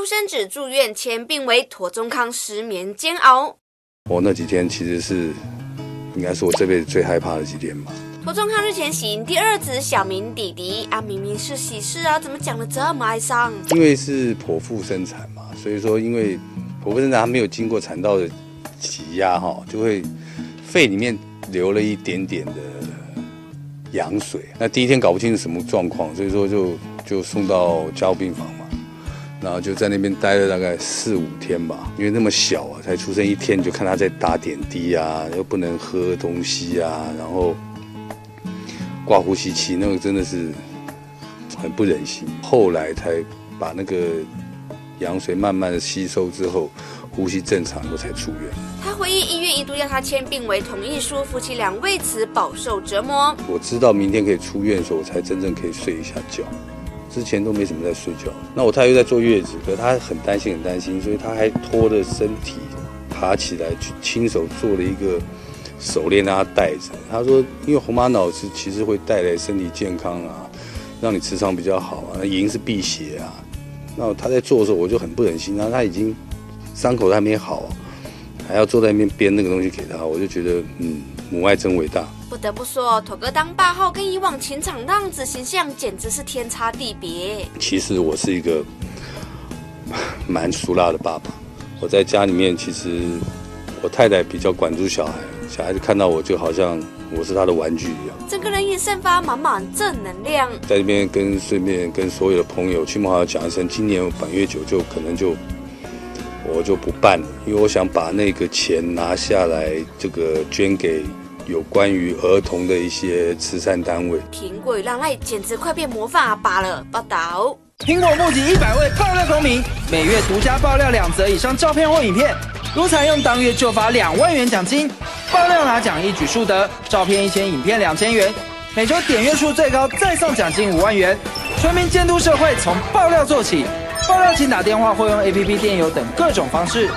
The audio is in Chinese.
出生子住院前病危庹宗康失眠煎熬。我那几天其实是，应该是我这辈子最害怕的几天吧。庹宗康日前喜迎第二子小明弟弟啊，明明是喜事啊，怎么讲得这么哀伤？因为是剖腹生产嘛，所以说因为剖腹生产它没有经过产道的挤压哈，就会肺里面流了一点点的羊水。那第一天搞不清楚什么状况，所以说就送到加护病房嘛，然后就在那边待了大概4-5天吧，因为那么小啊，才出生一天就看他在打点滴啊，又不能喝东西啊，然后挂呼吸器，那个真的是很不忍心。后来才把那个羊水慢慢的吸收之后，呼吸正常后才出院。他回忆医院一度要他签病危同意书，夫妻俩为此饱受折磨。我知道明天可以出院的时候，我才真正可以睡一下觉。之前都没什么在睡觉，那我太太又在坐月子，可是她很担心，所以她还拖着身体爬起来，去亲手做了一个手链让她戴着。她说，因为红玛瑙是其实会带来身体健康啊，让你磁场比较好啊，银是辟邪啊。那她在做的时候，我就很不忍心，然后她已经伤口还没好，还要坐在那边编那个东西给她，我就觉得母爱真伟大。不得不说，庹哥当爸后跟以往情场浪子形象简直是天差地别。其实我是一个蛮俗辣的爸爸，我在家里面其实我太太比较管住小孩，小孩子看到我就好像我是他的玩具一样。整个人也散发满满正能量，在这边顺便跟所有的朋友、亲朋好友讲一声，今年8月9就可能我就不办了，因为我想把那个钱拿下来，这个捐给有关于儿童的一些慈善单位。苹果与浪赖简直快变模范阿爸了！报道：苹果募集100位爆料公民，每月独家爆料2则以上照片或影片，如采用当月就发2万元奖金，爆料拿奖一举数得，照片1000，影片2000元，每周点阅数最高再送奖金5万元。全民监督社会，从爆料做起。爆料请打电话或用APP、电邮等各种方式。